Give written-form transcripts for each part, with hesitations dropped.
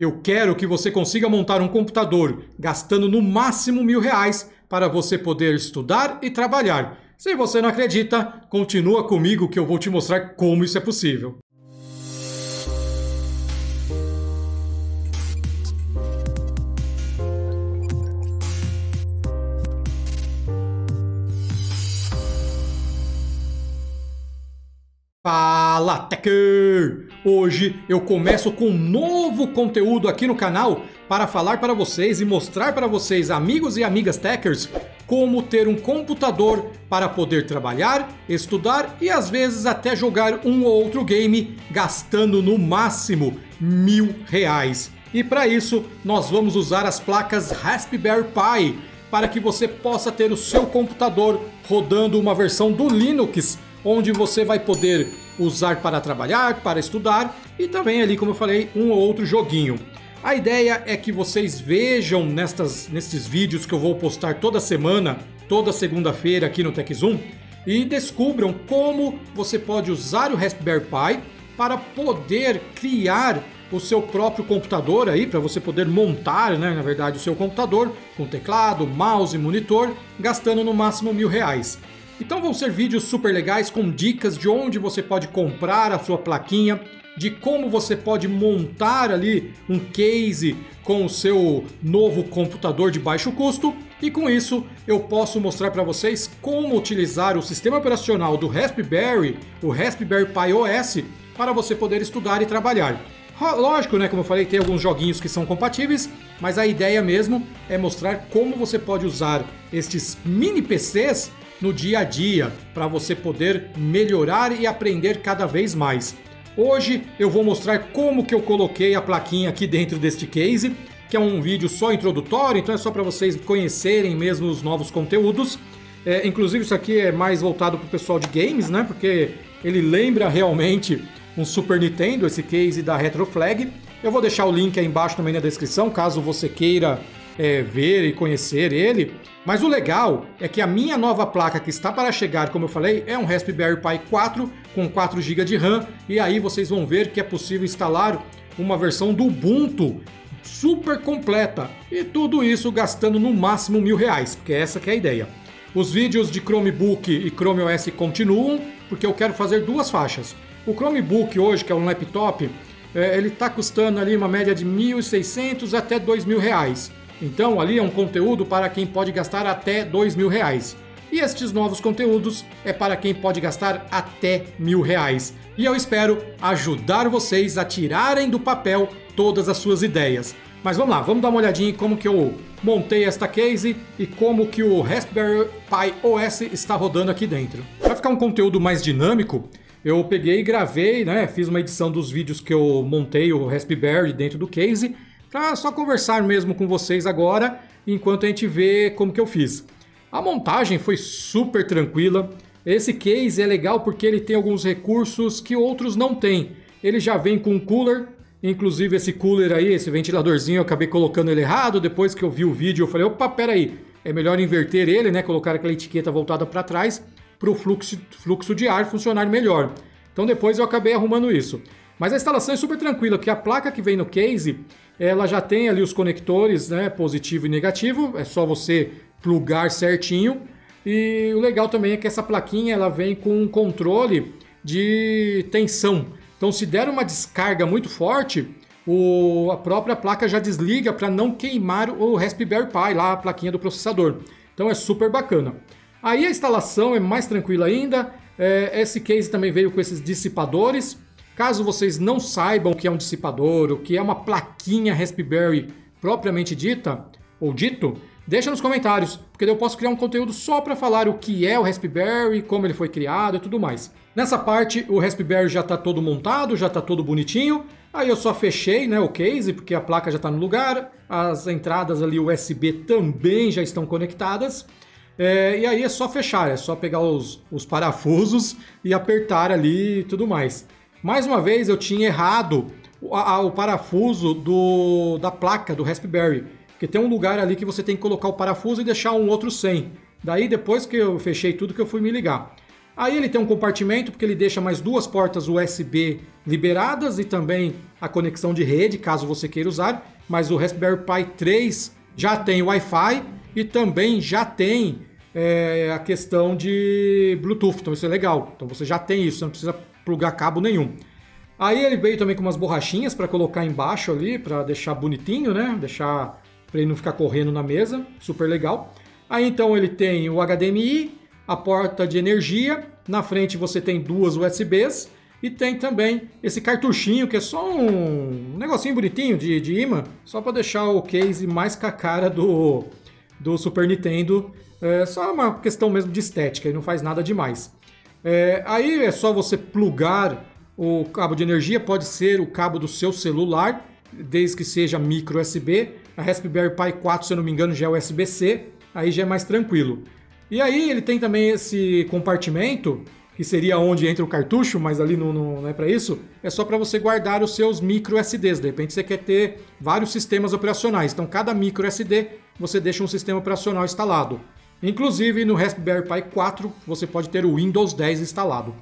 Eu quero que você consiga montar um computador gastando no máximo R$1.000 para você poder estudar e trabalhar. Se você não acredita, continua comigo que eu vou te mostrar como isso é possível. Fala, Teker! Hoje eu começo com um novo conteúdo aqui no canal para falar para vocês e mostrar para vocês, amigos e amigas Tekers, como ter um computador para poder trabalhar, estudar e às vezes até jogar um ou outro game gastando no máximo R$1.000. E para isso nós vamos usar as placas Raspberry Pi para que você possa ter o seu computador rodando uma versão do Linux, onde você vai poder usar para trabalhar, para estudar e também ali, como eu falei, um ou outro joguinho. A ideia é que vocês vejam nestes vídeos que eu vou postar toda semana, toda segunda-feira aqui no TekZoom, e descubram como você pode usar o Raspberry Pi para poder criar o seu próprio computador aí, para você poder montar, né, na verdade, o seu computador com teclado, mouse e monitor, gastando no máximo R$1.000. Então vão ser vídeos super legais com dicas de onde você pode comprar a sua plaquinha, de como você pode montar ali um case com o seu novo computador de baixo custo. E com isso eu posso mostrar para vocês como utilizar o sistema operacional do Raspberry, o Raspberry Pi OS, para você poder estudar e trabalhar. Lógico, né, como eu falei, tem alguns joguinhos que são compatíveis, mas a ideia mesmo é mostrar como você pode usar estes mini PCs no dia a dia, para você poder melhorar e aprender cada vez mais. Hoje eu vou mostrar como que eu coloquei a plaquinha aqui dentro deste case, que é um vídeo só introdutório, então é só para vocês conhecerem mesmo os novos conteúdos. Inclusive isso aqui é mais voltado para o pessoal de games, né? Porque ele lembra realmente um Super Nintendo, esse case da Retroflag. Eu vou deixar o link aí embaixo também na descrição, caso você queira ver e conhecer ele. Mas o legal é que a minha nova placa que está para chegar, como eu falei, é um Raspberry Pi 4 com 4 GB de RAM, e aí vocês vão ver que é possível instalar uma versão do Ubuntu super completa, e tudo isso gastando no máximo R$1.000, porque essa que é a ideia. Os vídeos de Chromebook e Chrome OS continuam, porque eu quero fazer duas faixas. O Chromebook hoje, que é um laptop, ele está custando ali uma média de R$1.600 até R$2.000. Então ali é um conteúdo para quem pode gastar até R$2.000. E estes novos conteúdos é para quem pode gastar até R$1.000. E eu espero ajudar vocês a tirarem do papel todas as suas ideias. Mas vamos lá, vamos dar uma olhadinha em como que eu montei esta case e como que o Raspberry Pi OS está rodando aqui dentro. Para ficar um conteúdo mais dinâmico, eu peguei e gravei, né, fiz uma edição dos vídeos que eu montei o Raspberry dentro do case, para só conversar mesmo com vocês agora, enquanto a gente vê como que eu fiz. A montagem foi super tranquila. Esse case é legal porque ele tem alguns recursos que outros não têm. Ele já vem com um cooler, inclusive esse cooler aí, esse ventiladorzinho, eu acabei colocando ele errado. Depois que eu vi o vídeo, eu falei, opa, peraí, é melhor inverter ele, né? Colocar aquela etiqueta voltada para trás, para o fluxo de ar funcionar melhor. Então depois eu acabei arrumando isso. Mas a instalação é super tranquila, porque a placa que vem no case, ela já tem ali os conectores, né, positivo e negativo, é só você plugar certinho. E o legal também é que essa plaquinha ela vem com um controle de tensão. Então se der uma descarga muito forte, a própria placa já desliga para não queimar o Raspberry Pi, lá a plaquinha do processador. Então é super bacana. Aí a instalação é mais tranquila ainda. Esse case também veio com esses dissipadores. Caso vocês não saibam o que é um dissipador, o que é uma plaquinha Raspberry propriamente dita, ou dito, deixa nos comentários, porque eu posso criar um conteúdo só para falar o que é o Raspberry, como ele foi criado e tudo mais. Nessa parte, o Raspberry já está todo montado, já está todo bonitinho. Aí eu só fechei, né, o case, porque a placa já está no lugar, as entradas ali USB também já estão conectadas. E aí é só fechar, é só pegar os parafusos e apertar ali e tudo mais. Mais uma vez eu tinha errado o parafuso da placa do Raspberry, porque tem um lugar ali que você tem que colocar o parafuso e deixar um outro sem. Daí depois que eu fechei tudo que eu fui me ligar. Aí ele tem um compartimento, porque ele deixa mais duas portas USB liberadas e também a conexão de rede, caso você queira usar. Mas o Raspberry Pi 3 já tem Wi-Fi e também já tem a questão de Bluetooth, então isso é legal. Então você já tem isso, você não precisa plugar cabo nenhum. Aí ele veio também com umas borrachinhas para colocar embaixo ali, para deixar bonitinho, né? Deixar para ele não ficar correndo na mesa, super legal. Aí então ele tem o HDMI, a porta de energia, na frente você tem duas USBs e tem também esse cartuchinho que é só um negocinho bonitinho de imã, só para deixar o case mais com a cara do Super Nintendo, só uma questão mesmo de estética, ele não faz nada demais. Aí é só você plugar o cabo de energia, pode ser o cabo do seu celular, desde que seja micro USB. A Raspberry Pi 4, se eu não me engano, já é USB-C, aí já é mais tranquilo. E aí ele tem também esse compartimento, que seria onde entra o cartucho, mas ali não é para isso, é só para você guardar os seus micro SDs. De repente você quer ter vários sistemas operacionais, então cada micro SD você deixa um sistema operacional instalado. Inclusive no Raspberry Pi 4 você pode ter o Windows 10 instalado.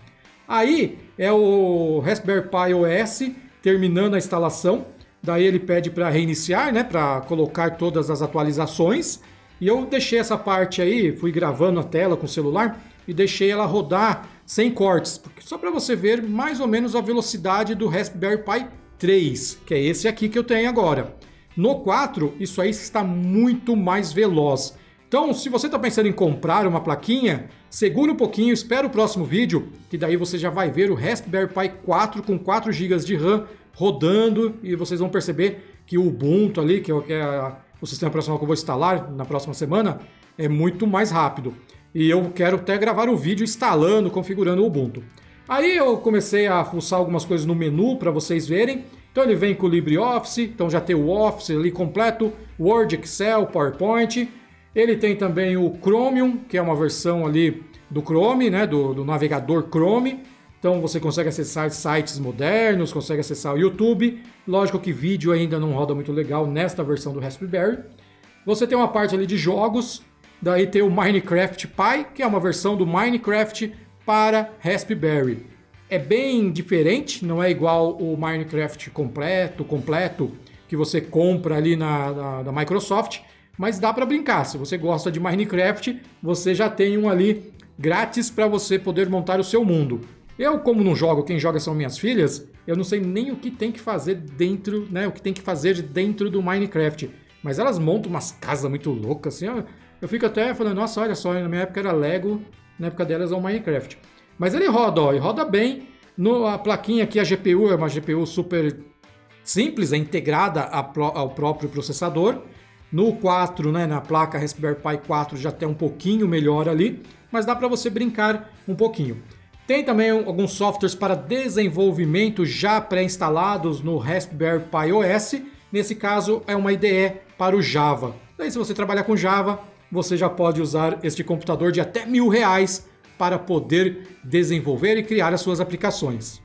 Aí é o Raspberry Pi OS terminando a instalação, daí ele pede para reiniciar, né, para colocar todas as atualizações, e eu deixei essa parte aí, fui gravando a tela com o celular e deixei ela rodar sem cortes, só para você ver mais ou menos a velocidade do Raspberry Pi 3, que é esse aqui que eu tenho agora. No 4, isso aí está muito mais veloz. Então, se você está pensando em comprar uma plaquinha, segura um pouquinho, espera o próximo vídeo, que daí você já vai ver o Raspberry Pi 4 com 4 GB de RAM rodando, e vocês vão perceber que o Ubuntu ali, que é o sistema operacional que eu vou instalar na próxima semana, é muito mais rápido. E eu quero até gravar um vídeo instalando, configurando o Ubuntu. Aí eu comecei a fuçar algumas coisas no menu para vocês verem. Então ele vem com o LibreOffice, então já tem o Office ali completo, Word, Excel, PowerPoint. Ele tem também o Chromium, que é uma versão ali do Chrome, né, do navegador Chrome. Então você consegue acessar sites modernos, consegue acessar o YouTube. Lógico que vídeo ainda não roda muito legal nesta versão do Raspberry. Você tem uma parte ali de jogos, daí tem o Minecraft Pi, que é uma versão do Minecraft para Raspberry. É bem diferente, não é igual o Minecraft completo que você compra ali da Microsoft. Mas dá para brincar, se você gosta de Minecraft, você já tem um ali grátis para você poder montar o seu mundo. Eu, como não jogo, quem joga são minhas filhas, eu não sei nem o que tem que fazer dentro, né, o que tem que fazer dentro do Minecraft. Mas elas montam umas casas muito loucas, assim, eu fico até falando, nossa, olha só, na minha época era Lego, na época delas é o Minecraft. Mas ele roda, ó, e roda bem. A plaquinha aqui, a GPU, é uma GPU super simples, é integrada ao próprio processador. No 4, né, na placa Raspberry Pi 4 já tem um pouquinho melhor ali, mas dá para você brincar um pouquinho. Tem também alguns softwares para desenvolvimento já pré-instalados no Raspberry Pi OS, nesse caso é uma IDE para o Java. Daí se você trabalhar com Java, você já pode usar este computador de até R$1.000 para poder desenvolver e criar as suas aplicações.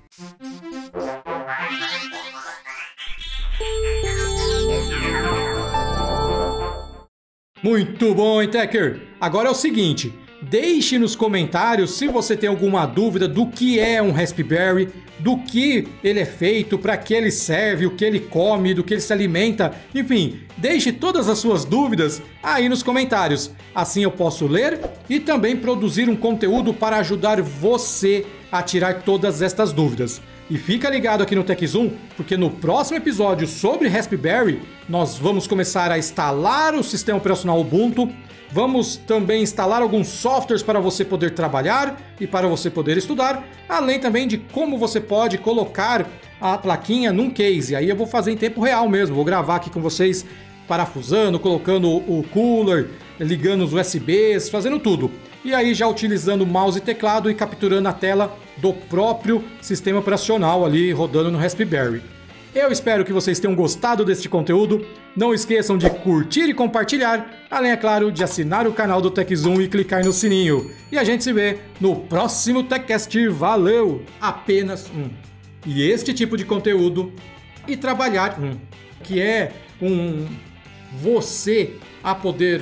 Muito bom, hein, Tecker? Agora é o seguinte, deixe nos comentários se você tem alguma dúvida do que é um Raspberry, do que ele é feito, para que ele serve, o que ele come, do que ele se alimenta, enfim, deixe todas as suas dúvidas aí nos comentários, assim eu posso ler e também produzir um conteúdo para ajudar você a tirar todas estas dúvidas. E fica ligado aqui no TekZoom, porque no próximo episódio sobre Raspberry, nós vamos começar a instalar o sistema operacional Ubuntu, vamos também instalar alguns softwares para você poder trabalhar e para você poder estudar, além também de como você pode colocar a plaquinha num case. Aí eu vou fazer em tempo real mesmo, vou gravar aqui com vocês, parafusando, colocando o cooler, ligando os USBs, fazendo tudo. E aí já utilizando mouse e teclado e capturando a tela do próprio sistema operacional ali rodando no Raspberry. Eu espero que vocês tenham gostado deste conteúdo. Não esqueçam de curtir e compartilhar, além, é claro, de assinar o canal do TekZoom e clicar no sininho. E a gente se vê no próximo TekCast. Valeu! Apenas um. E este tipo de conteúdo e trabalhar, que é você a poder